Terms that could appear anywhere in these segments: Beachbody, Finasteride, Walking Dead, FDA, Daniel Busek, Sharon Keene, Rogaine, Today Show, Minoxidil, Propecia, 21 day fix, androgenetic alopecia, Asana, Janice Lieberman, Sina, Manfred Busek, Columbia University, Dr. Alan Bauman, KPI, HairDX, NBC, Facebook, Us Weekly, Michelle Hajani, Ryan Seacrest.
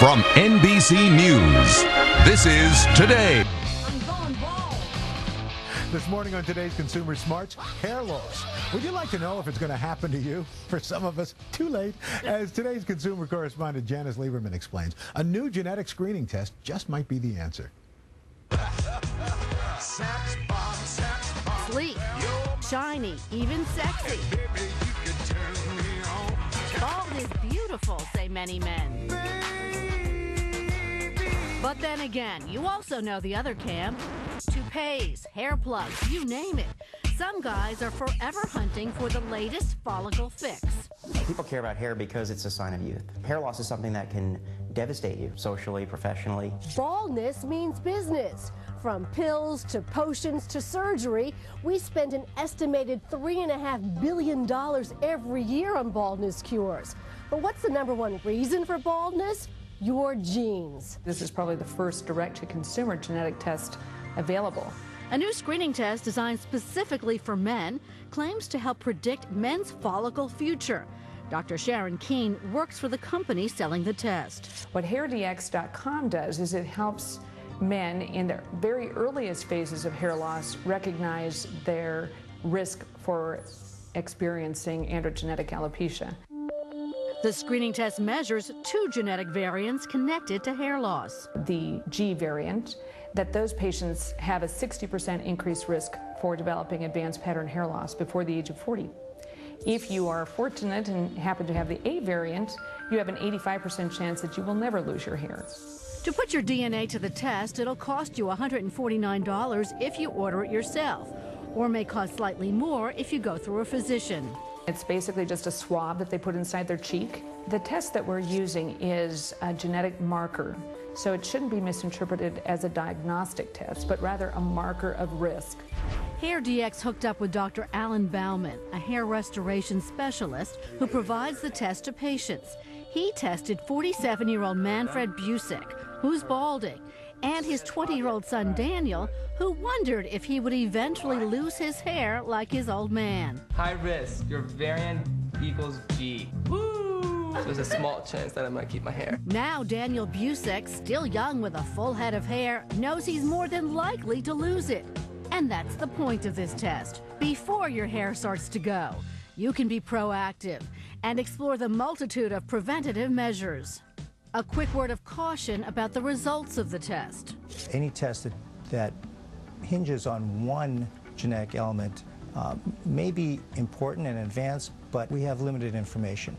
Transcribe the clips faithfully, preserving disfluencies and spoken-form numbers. From N B C News, this is Today. I'm going bald. This morning on Today's Consumer Smarts, hair loss. Would you like to know if it's going to happen to you? For some of us, too late. As Today's consumer correspondent Janice Lieberman explains, a new genetic screening test just might be the answer. Sleek, shiny, even sexy. Bald is beautiful, say many men. But then again, you also know the other camp. Toupees, hair plugs, you name it. Some guys are forever hunting for the latest follicle fix. People care about hair because it's a sign of youth. Hair loss is something that can devastate you socially, professionally. Baldness means business. From pills to potions to surgery, we spend an estimated three and a half billion dollars every year on baldness cures. But what's the number one reason for baldness? Your genes. This is probably the first direct-to-consumer genetic test available. A new screening test designed specifically for men claims to help predict men's follicle future. Doctor Sharon Keene works for the company selling the test. What hair D X dot com does is it helps men in their very earliest phases of hair loss recognize their risk for experiencing androgenetic alopecia. The screening test measures two genetic variants connected to hair loss. The G variant, that those patients have a sixty percent increased risk for developing advanced pattern hair loss before the age of forty. If you are fortunate and happen to have the A variant, you have an eighty-five percent chance that you will never lose your hair. To put your D N A to the test, it'll cost you one hundred forty-nine dollars if you order it yourself, or may cost slightly more if you go through a physician. It's basically just a swab that they put inside their cheek. The test that we're using is a genetic marker, so it shouldn't be misinterpreted as a diagnostic test, but rather a marker of risk. HairDX hooked up with Doctor Alan Bauman, a hair restoration specialist who provides the test to patients. He tested forty-seven-year-old Manfred Busek, who's balding, and his twenty-year-old son Daniel, who wondered if he would eventually lose his hair like his old man. High risk, your variant equals G. Woo! So there's a small chance that I might keep my hair. Now Daniel Busek, still young with a full head of hair, knows he's more than likely to lose it. And that's the point of this test. Before your hair starts to go, you can be proactive and explore the multitude of preventative measures. A quick word of caution about the results of the test. Any test that, that hinges on one genetic element uh, may be important and advanced, but we have limited information.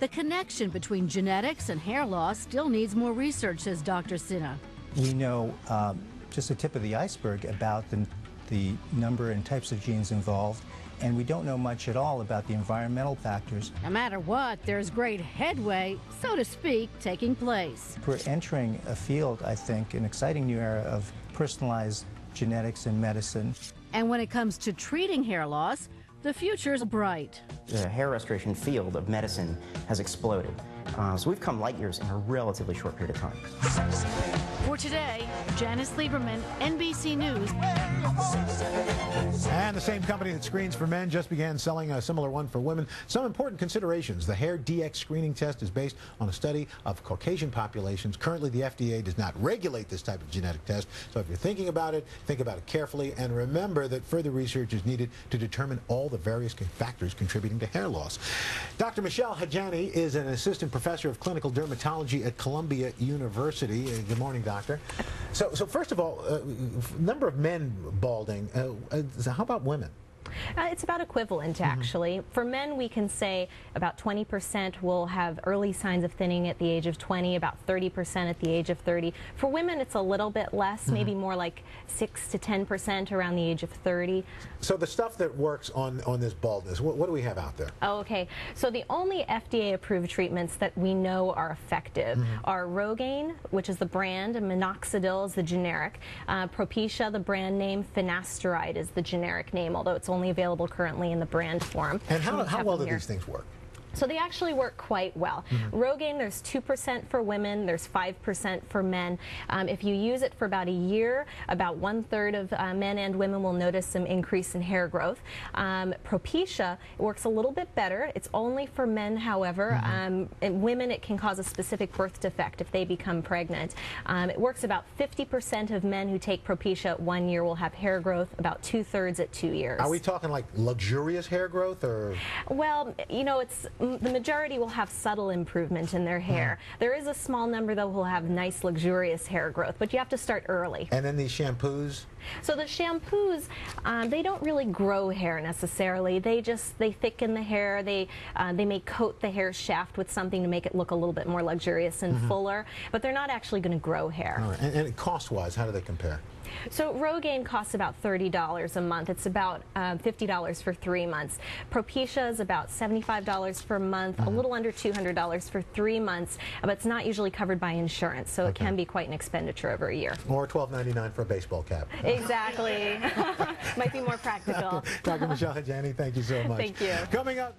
The connection between genetics and hair loss still needs more research, says Doctor Sina. We know um, just the tip of the iceberg about the, the number and types of genes involved, and we don't know much at all about the environmental factors. No matter what, there's great headway, so to speak, taking place. We're entering a field, I think, an exciting new era of personalized genetics and medicine. And when it comes to treating hair loss, the future's bright. The hair restoration field of medicine has exploded. Uh, so we've come light years in a relatively short period of time. For Today, Janice Lieberman, N B C News. And the same company that screens for men just began selling a similar one for women. Some important considerations. The HairDX screening test is based on a study of Caucasian populations. Currently, the F D A does not regulate this type of genetic test. So if you're thinking about it, think about it carefully. And remember that further research is needed to determine all the various factors contributing to hair loss. Doctor Michelle Hajani is an assistant professor of clinical dermatology at Columbia University. Uh, good morning, doctor. So, so first of all, uh, number of men balding, uh, uh, so how about women? Uh, it's about equivalent, actually. Mm-hmm. For men, we can say about twenty percent will have early signs of thinning at the age of twenty, about thirty percent at the age of thirty. For women, it's a little bit less, mm-hmm. maybe more like six to ten percent around the age of thirty. So the stuff that works on, on this baldness, what, what do we have out there? Oh, okay. So the only F D A-approved treatments that we know are effective mm-hmm. are Rogaine, which is the brand, and Minoxidil is the generic. Uh, Propecia, the brand name, Finasteride is the generic name, although it's only available currently in the brand form. And how, how well do these things work? So they actually work quite well. Mm-hmm. Rogaine, there's two percent for women, there's five percent for men. Um, if you use it for about a year, about one-third of uh, men and women will notice some increase in hair growth. Um, Propecia works a little bit better. It's only for men, however. Mm-hmm. um, in women, it can cause a specific birth defect if they become pregnant. Um, it works about fifty percent of men who take Propecia at one year will have hair growth, about two-thirds at two years. Are we talking like luxurious hair growth? Or? Well, you know, it's the majority will have subtle improvement in their hair. Mm-hmm. There is a small number that will have nice, luxurious hair growth, but you have to start early. And then these shampoos? So the shampoos, um, they don't really grow hair necessarily. They just, they thicken the hair. They, uh, they may coat the hair shaft with something to make it look a little bit more luxurious and mm-hmm. fuller, but they're not actually going to grow hair. All right. And, and cost-wise, how do they compare? So Rogaine costs about thirty dollars a month. It's about uh, fifty dollars for three months. Propecia is about seventy-five dollars for a month, mm-hmm. a little under two hundred dollars for three months, but it's not usually covered by insurance, so okay. it can be quite an expenditure over a year. Or twelve ninety-nine for a baseball cap. Exactly. Might be more practical. Doctor Michelle Hajani, thank you so much. Thank you. Coming up.